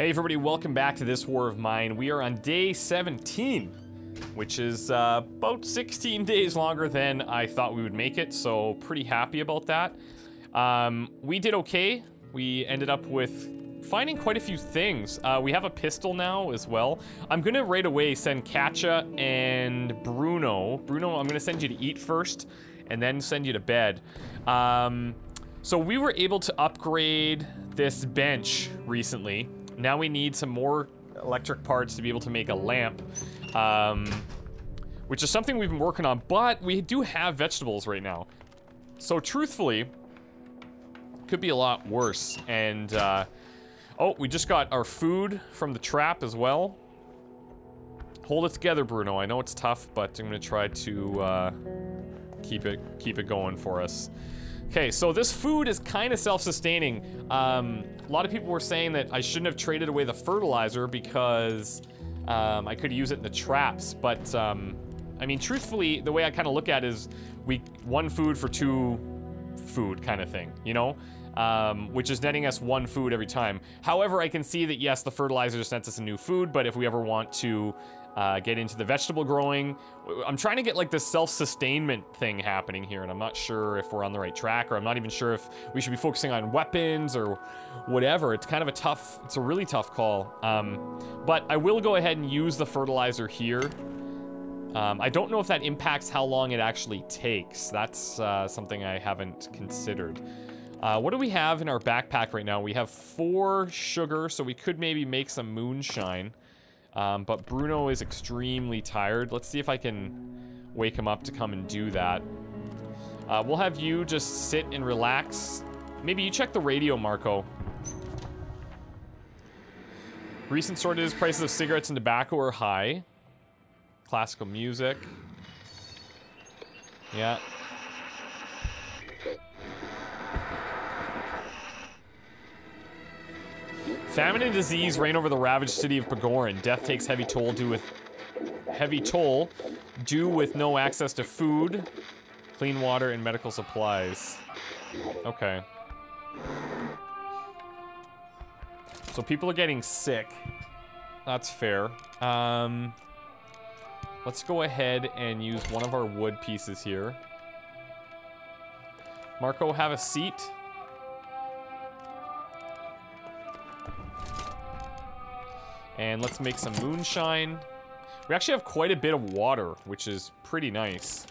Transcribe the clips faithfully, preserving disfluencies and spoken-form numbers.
Hey everybody, welcome back to This War of Mine. We are on day seventeen, which is uh, about sixteen days longer than I thought we would make it, so pretty happy about that. Um, we did okay. We ended up with finding quite a few things. Uh, we have a pistol now as well. I'm gonna right away send Katia and Bruno. Bruno, I'm gonna send you to eat first, and then send you to bed. Um, so we were able to upgrade this bench recently. Now we need some more electric parts to be able to make a lamp, um, which is something we've been working on, but we do have vegetables right now. So truthfully, could be a lot worse. And, uh, oh, we just got our food from the trap as well. Hold it together, Bruno. I know it's tough, but I'm gonna try to, uh, keep it, keep it going for us. Okay, so this food is kind of self-sustaining. Um, a lot of people were saying that I shouldn't have traded away the fertilizer because um, I could use it in the traps. But, um, I mean, truthfully, the way I kind of look at it is we one food for two food kind of thing, you know? Um, which is netting us one food every time. However, I can see that, yes, the fertilizer just nets us a new food, but if we ever want to uh, get into the vegetable growing, I'm trying to get like this self-sustainment thing happening here, and I'm not sure if we're on the right track, or I'm not even sure if we should be focusing on weapons or whatever. It's kind of a tough, it's a really tough call. Um, but I will go ahead and use the fertilizer here. Um, I don't know if that impacts how long it actually takes. That's uh, something I haven't considered. Uh, what do we have in our backpack right now? We have four sugar, so we could maybe make some moonshine. Um, but Bruno is extremely tired. Let's see if I can wake him up to come and do that. Uh, we'll have you just sit and relax. Maybe you check the radio, Marko. Recent shortages, prices of cigarettes and tobacco are high. Classical music. Yeah. Famine and disease reign over the ravaged city of Pagorin. Death takes heavy toll due with heavy toll due with no access to food, clean water, and medical supplies. Okay. So people are getting sick. That's fair. Um, let's go ahead and use one of our wood pieces here. Marko, have a seat. And let's make some moonshine. We actually have quite a bit of water, which is pretty nice.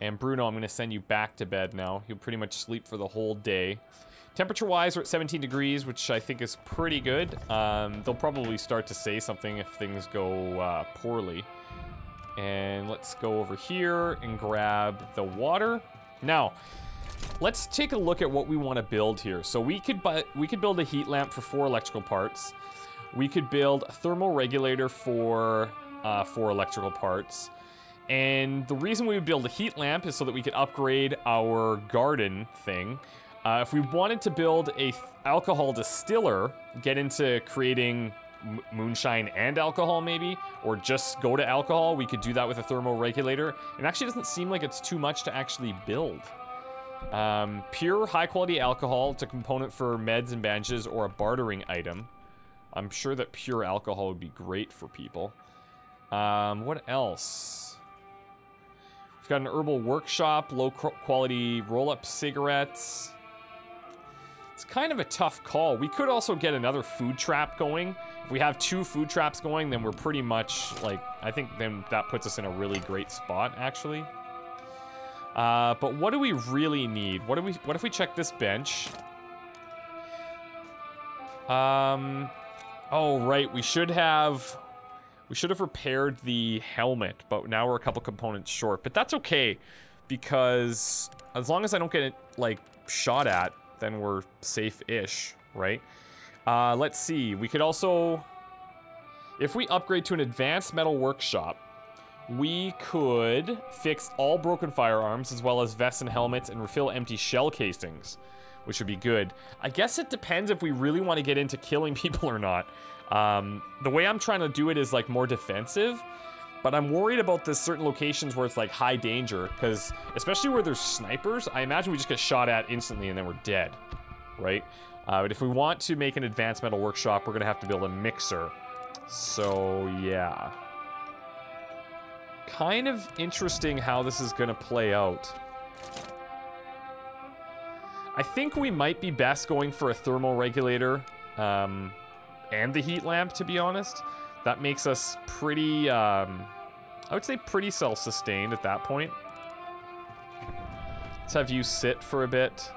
And Bruno, I'm gonna send you back to bed now. You'll pretty much sleep for the whole day. Temperature-wise, we're at seventeen degrees, which I think is pretty good. Um, they'll probably start to say something if things go uh, poorly. And let's go over here and grab the water. Now, let's take a look at what we want to build here. So we could buy, we could build a heat lamp for four electrical parts. We could build a thermal regulator for uh, four electrical parts. And the reason we would build a heat lamp is so that we could upgrade our garden thing. Uh, if we wanted to build a th alcohol distiller, get into creating m moonshine and alcohol maybe, or just go to alcohol, we could do that with a thermal regulator. It actually doesn't seem like it's too much to actually build. Um, pure high-quality alcohol, it's a component for meds and bandages or a bartering item. I'm sure that pure alcohol would be great for people. Um, what else? We've got an herbal workshop, low-quality roll-up cigarettes. It's kind of a tough call. We could also get another food trap going. If we have two food traps going, then we're pretty much, like, I think then that puts us in a really great spot, actually. Uh, but what do we really need? What do we? What if we check this bench? Um, oh right, we should have, we should have repaired the helmet, but now we're a couple components short. But that's okay, because as long as I don't get it like shot at, then we're safe-ish, right? Uh, let's see. We could also, if we upgrade to an advanced metal workshop, we could fix all broken firearms as well as vests and helmets and refill empty shell casings, which would be good. I guess it depends if we really want to get into killing people or not. Um, the way I'm trying to do it is like more defensive, but I'm worried about the certain locations where it's like high danger, because especially where there's snipers, I imagine we just get shot at instantly and then we're dead. right? Uh, but if we want to make an advanced metal workshop, we're going to have to build a mixer. So, yeah. Kind of interesting how this is going to play out. I think we might be best going for a thermal regulator um, and the heat lamp, to be honest. That makes us pretty, um, I would say pretty self-sustained at that point. Let's have you sit for a bit.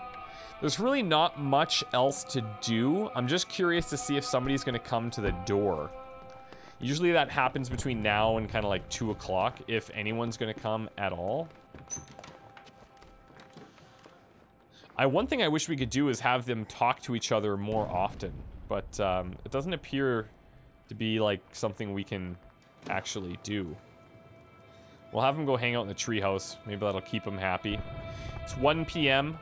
There's really not much else to do. I'm just curious to see if somebody's going to come to the door. Usually that happens between now and kind of like two o'clock, if anyone's going to come at all. I, one thing I wish we could do is have them talk to each other more often, but um, it doesn't appear to be like something we can actually do. We'll have them go hang out in the treehouse. Maybe that'll keep them happy. It's one p m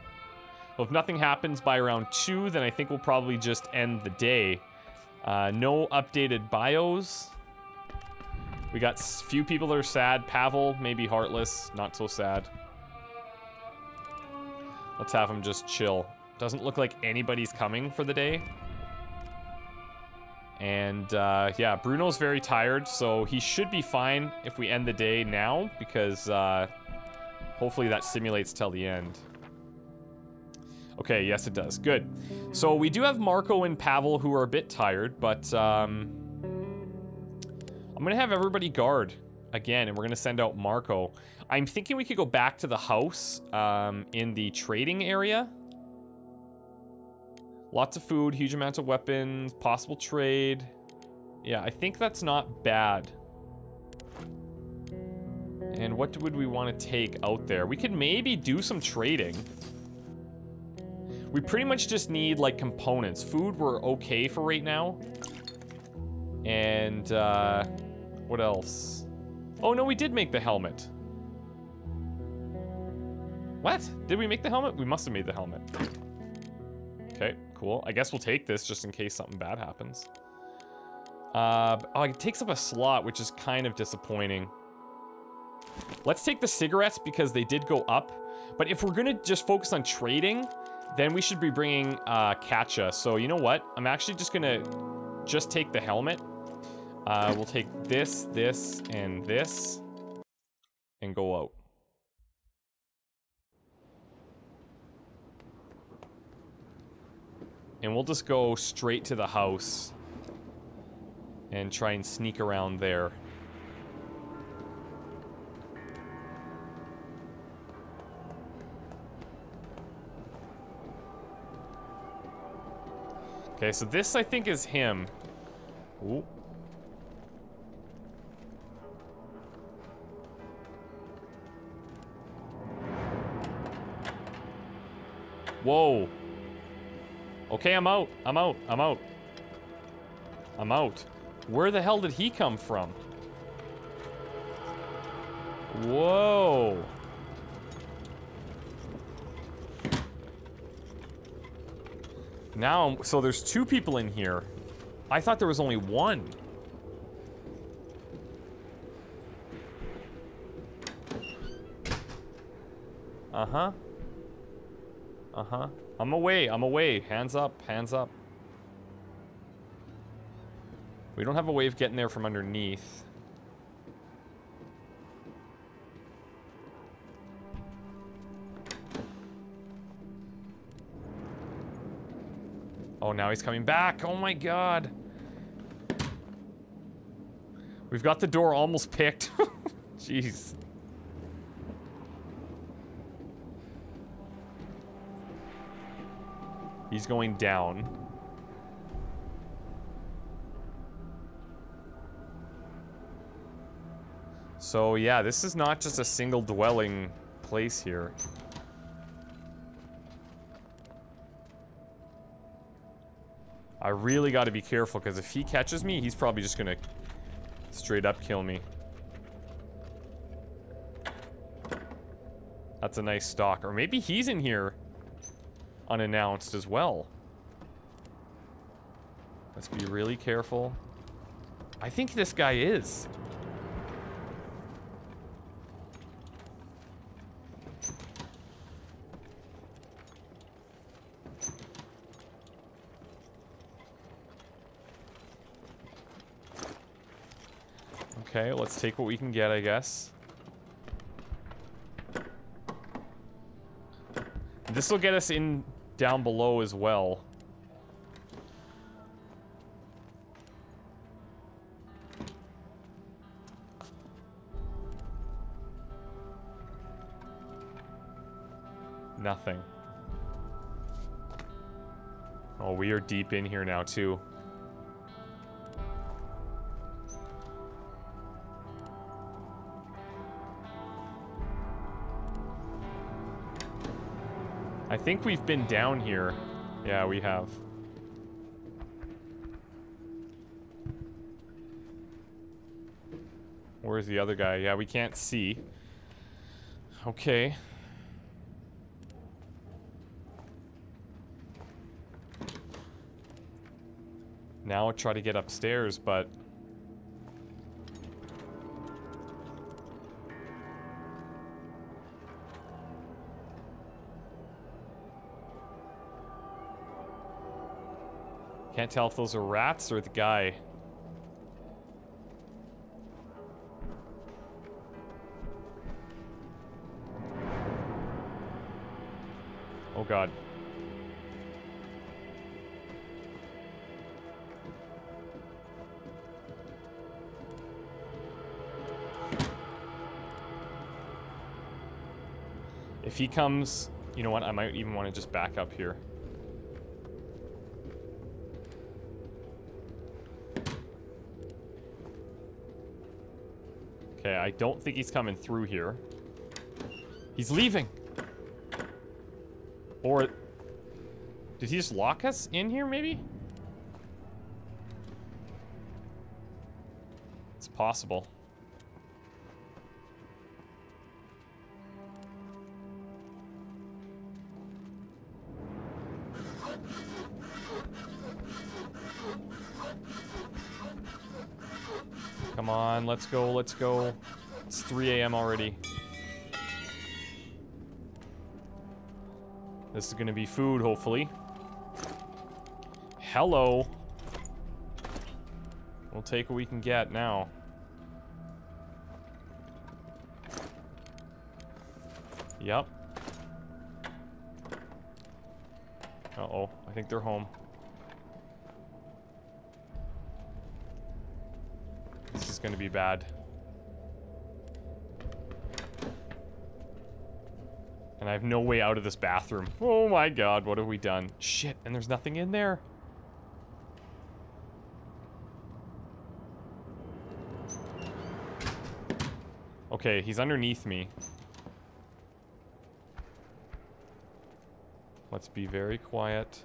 Well, if nothing happens by around two, then I think we'll probably just end the day. Uh, no updated bios. We got few people that are sad. Pavle, maybe heartless, not so sad. Let's have him just chill. Doesn't look like anybody's coming for the day. And uh, yeah, Bruno's very tired, so he should be fine if we end the day now, because uh, hopefully that simulates till the end. Okay, yes it does. Good. So we do have Marko and Pavle who are a bit tired, but um, I'm going to have everybody guard again, and we're going to send out Marko. I'm thinking we could go back to the house um, in the trading area. Lots of food, huge amounts of weapons, possible trade. Yeah, I think that's not bad. And what would we want to take out there? We could maybe do some trading. We pretty much just need, like, components. Food, we're okay for right now. And, uh, what else? Oh, no, we did make the helmet. What? Did we make the helmet? We must have made the helmet. Okay, cool. I guess we'll take this just in case something bad happens. Uh, oh, it takes up a slot, which is kind of disappointing. Let's take the cigarettes because they did go up. But if we're going to just focus on trading, then we should be bringing uh, Katia. So you know what? I'm actually just gonna just take the helmet. Uh, we'll take this, this, and this, and go out. And we'll just go straight to the house and try and sneak around there. Okay, so this, I think, is him. Ooh. Whoa. Okay, I'm out. I'm out. I'm out. I'm out. Where the hell did he come from? Whoa. Now, so there's two people in here. I thought there was only one. Uh-huh. Uh-huh. I'm away, I'm away. Hands up, hands up. We don't have a way of getting there from underneath. Oh, now he's coming back. Oh my god. We've got the door almost picked. Jeez. He's going down. So, yeah, this is not just a single dwelling place here. I really got to be careful, because if he catches me, he's probably just going to straight up kill me. That's a nice stalk. Or maybe he's in here unannounced as well. Let's be really careful. I think this guy is. Okay, let's take what we can get, I guess. This will get us in down below as well. Nothing. Oh, we are deep in here now, too. I think we've been down here. Yeah, we have. Where's the other guy? Yeah, we can't see. Okay. Now I'll try to get upstairs, but... Can't tell if those are rats or the guy. Oh God. If he comes, you know what, I might even want to just back up here. Okay, I don't think he's coming through here. He's leaving! Or... did he just lock us in here, maybe? It's possible. Come on, let's go, let's go. It's three A M already. This is gonna be food, hopefully. Hello. We'll take what we can get now. Yep. Uh-oh, I think they're home. Gonna be bad. And I have no way out of this bathroom. Oh my God, what have we done? Shit, and there's nothing in there. Okay, he's underneath me. Let's be very quiet.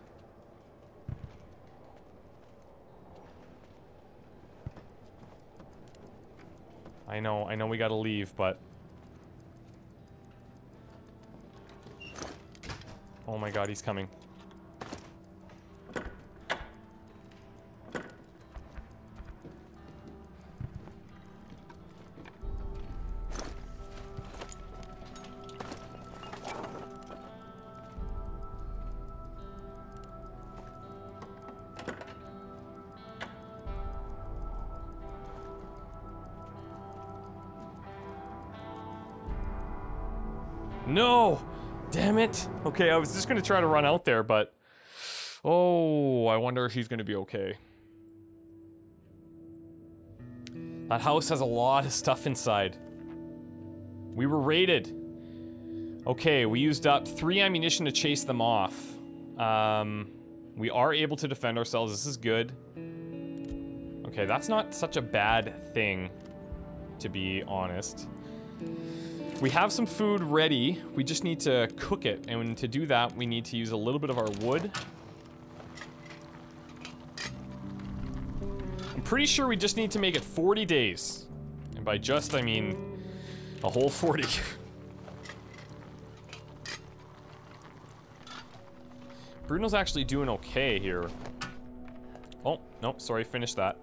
I know, I know we gotta leave, but... oh my God, he's coming. No! Damn it! Okay, I was just gonna try to run out there, but... oh, I wonder if she's gonna be okay. That house has a lot of stuff inside. We were raided. Okay, we used up three ammunition to chase them off. Um, we are able to defend ourselves, this is good. Okay, that's not such a bad thing, to be honest. We have some food ready, we just need to cook it, and to do that we need to use a little bit of our wood. I'm pretty sure we just need to make it forty days. And by just, I mean a whole forty. Bruno's actually doing okay here. Oh, no, sorry, finish that.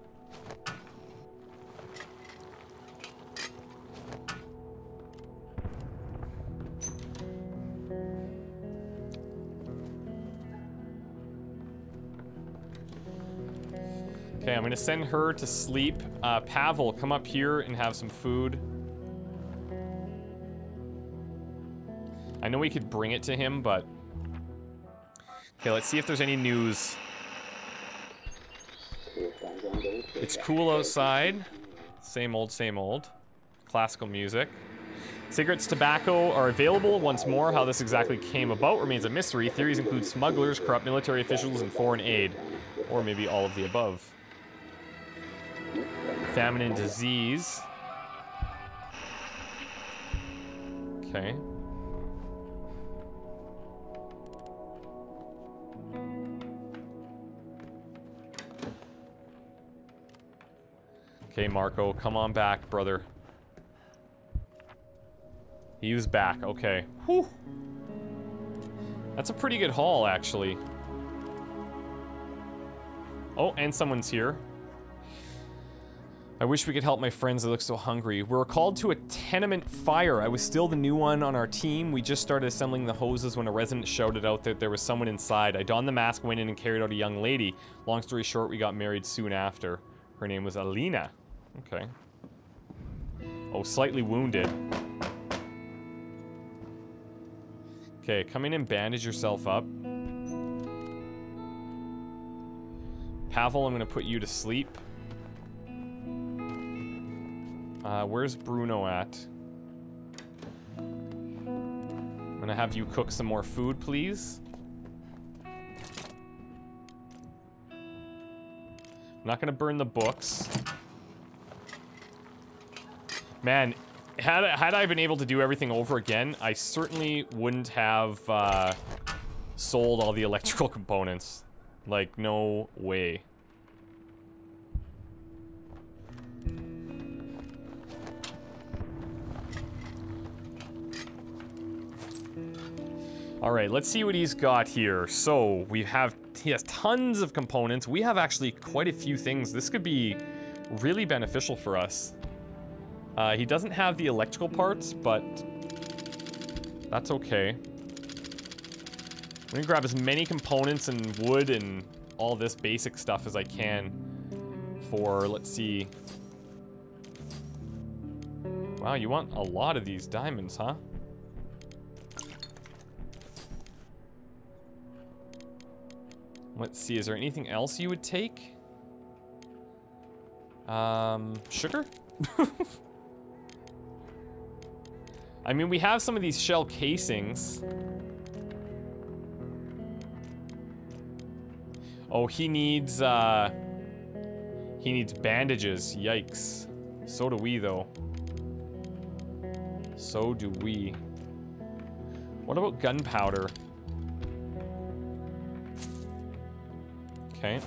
Okay, I'm gonna send her to sleep. Uh, Pavel, come up here and have some food. I know we could bring it to him, but... Okay, let's see if there's any news. It's cool outside. Same old, same old. Classical music. Cigarettes, tobacco are available once more. How this exactly came about remains a mystery. Theories include smugglers, corrupt military officials, and foreign aid. Or maybe all of the above. Famine and disease. Okay. Okay, Marko, come on back, brother. He was back, okay. Whew. That's a pretty good haul, actually. Oh, and someone's here. I wish we could help my friends, they look so hungry. We were called to a tenement fire. I was still the new one on our team. We just started assembling the hoses when a resident shouted out that there was someone inside. I donned the mask, went in, and carried out a young lady. Long story short, we got married soon after. Her name was Alina. Okay. Oh, slightly wounded. Okay, come in and bandage yourself up. Pavel, I'm gonna put you to sleep. Uh, where's Bruno at? I'm gonna have you cook some more food, please. I'm not gonna burn the books. Man, had, had I been able to do everything over again, I certainly wouldn't have uh, sold all the electrical components. Like, no way. Alright, let's see what he's got here. So, we have... He has tons of components. We have actually quite a few things. This could be really beneficial for us. Uh, he doesn't have the electrical parts, but... That's okay. I'm gonna grab as many components and wood and all this basic stuff as I can for, let's see. Wow, you want a lot of these diamonds, huh? Let's see, is there anything else you would take? Um, sugar? I mean, we have some of these shell casings. Oh, he needs, uh, he needs bandages. Yikes. So do we, though. So do we. What about gunpowder? Okay.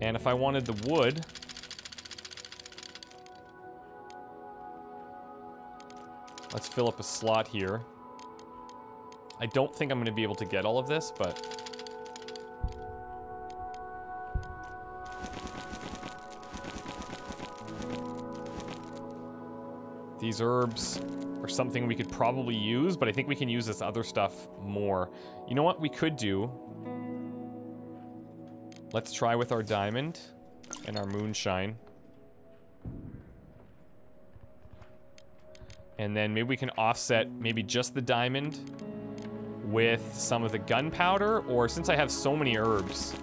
And if I wanted the wood... Let's fill up a slot here. I don't think I'm going to be able to get all of this, but... These herbs are something we could probably use, but I think we can use this other stuff more. You know what we could do? Let's try with our diamond and our moonshine. And then maybe we can offset maybe just the diamond with some of the gunpowder, or since I have so many herbs.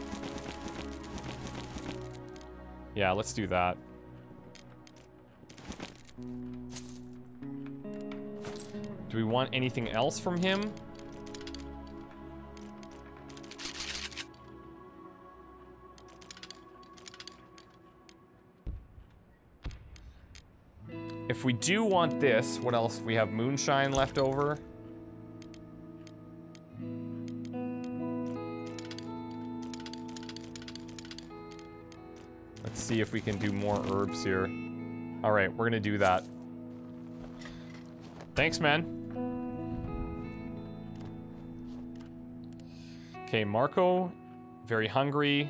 Yeah, let's do that. Do we want anything else from him? If we do want this, what else? We have moonshine left over. Let's see if we can do more herbs here. All right, we're gonna do that. Thanks, man. Okay, Marko, very hungry.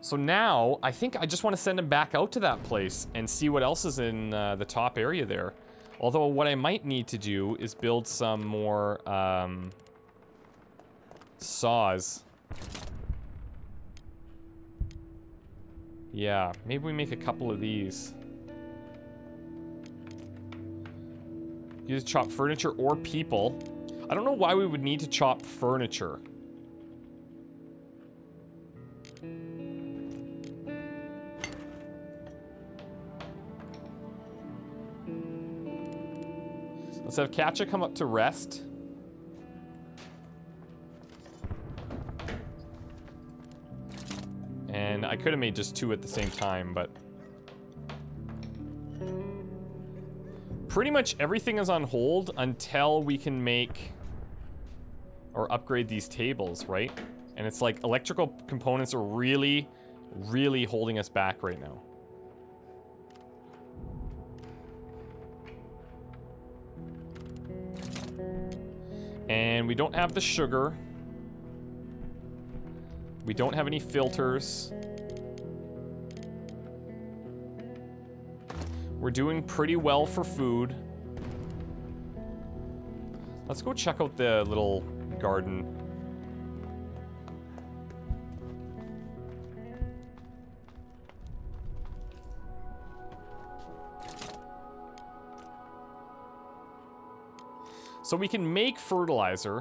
So now, I think I just want to send him back out to that place and see what else is in uh, the top area there. Although what I might need to do is build some more um, saws. Yeah, maybe we make a couple of these. Use chop furniture or people. I don't know why we would need to chop furniture. Let's have Katia come up to rest. And I could have made just two at the same time, but... pretty much everything is on hold until we can make or upgrade these tables, right? And it's like electrical components are really, really holding us back right now. And we don't have the sugar. We don't have any filters. We're doing pretty well for food. Let's go check out the little garden. So we can make fertilizer,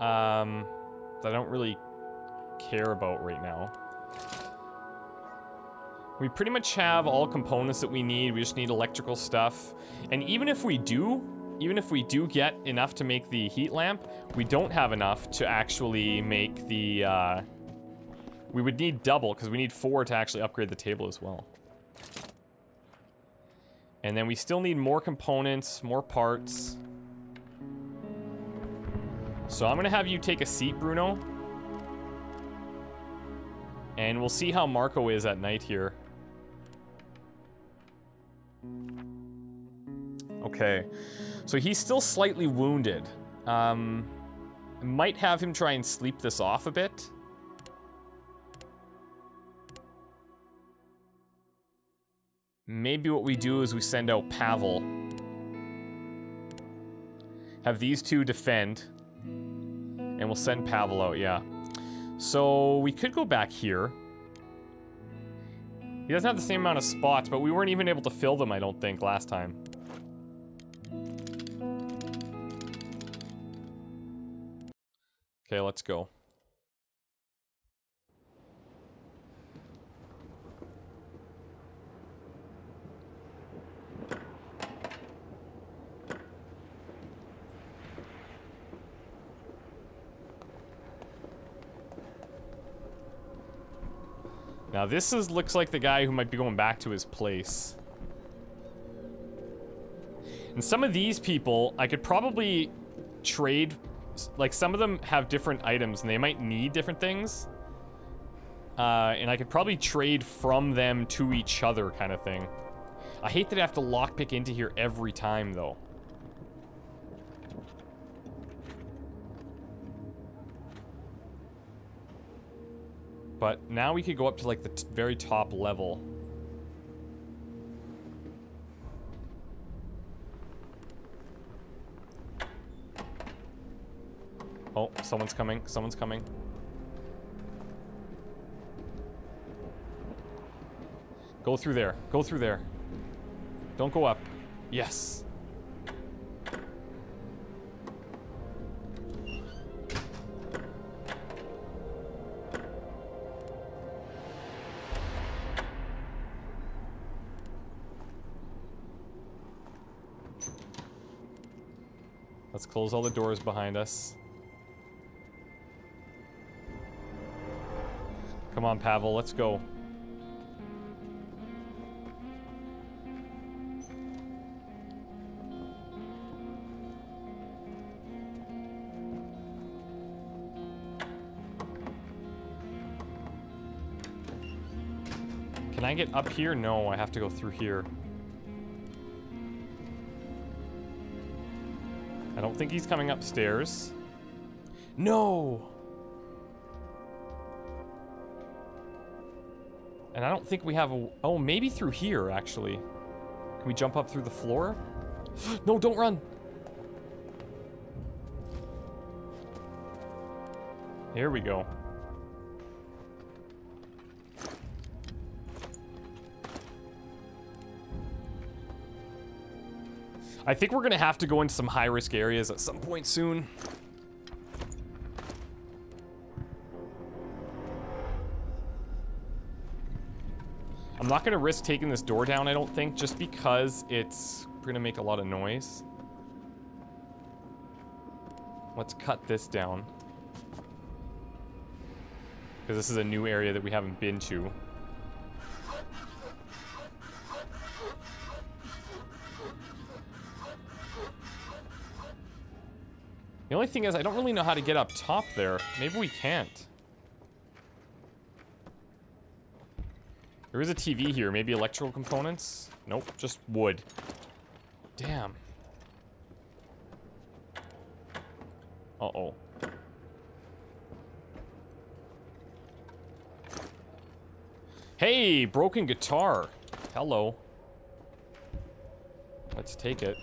um, that I don't really care about right now. We pretty much have all components that we need. We just need electrical stuff. And even if we do, even if we do get enough to make the heat lamp, we don't have enough to actually make the, uh, we would need double, because we need four to actually upgrade the table as well. And then we still need more components, more parts. So I'm gonna have you take a seat, Bruno. And we'll see how Marko is at night here. Okay, so he's still slightly wounded. Um, might have him try and sleep this off a bit. Maybe what we do is we send out Pavle. Have these two defend. And we'll send Pavle out, yeah. So we could go back here. He doesn't have the same amount of spots, but we weren't even able to fill them, I don't think, last time. Okay, let's go. Now this is looks like the guy who might be going back to his place. And some of these people, I could probably trade. Like, some of them have different items and they might need different things. Uh, and I could probably trade from them to each other kind of thing. I hate that I have to lockpick into here every time though. But now we could go up to like the t very top level. Oh, someone's coming, someone's coming. Go through there, go through there. Don't go up. Yes. Let's close all the doors behind us. Come on, Pavle, let's go. Can I get up here? No, I have to go through here. I don't think he's coming upstairs. No! And I don't think we have a... oh, maybe through here, actually. Can we jump up through the floor? No, don't run! Here we go. I think we're gonna have to go into some high-risk areas at some point soon. I'm not gonna risk taking this door down, I don't think, just because it's gonna make a lot of noise. Let's cut this down, because this is a new area that we haven't been to. The only thing is, I don't really know how to get up top there. Maybe we can't. There is a T V here. Maybe electrical components? Nope, just wood. Damn. Uh-oh. Hey, broken guitar. Hello. Let's take it.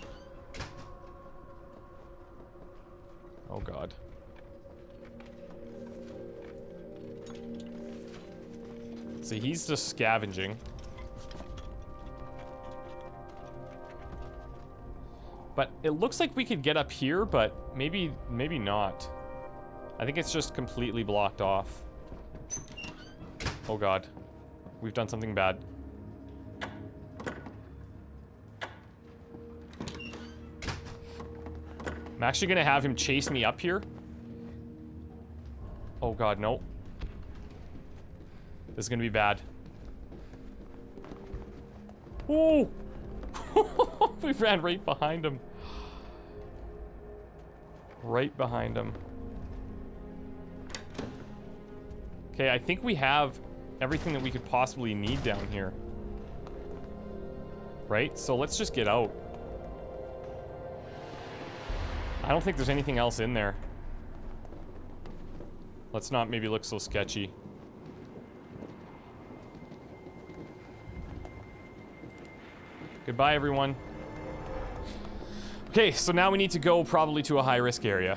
Oh God. See, he's just scavenging. But it looks like we could get up here, but maybe, maybe not. I think it's just completely blocked off. Oh God. We've done something bad. I'm actually gonna have him chase me up here. Oh God, no. This is gonna be bad. Oh! We ran right behind him. Right behind him. Okay, I think we have everything that we could possibly need down here. Right? So let's just get out. I don't think there's anything else in there. Let's not maybe look so sketchy. Goodbye, everyone. Okay, so now we need to go probably to a high-risk area.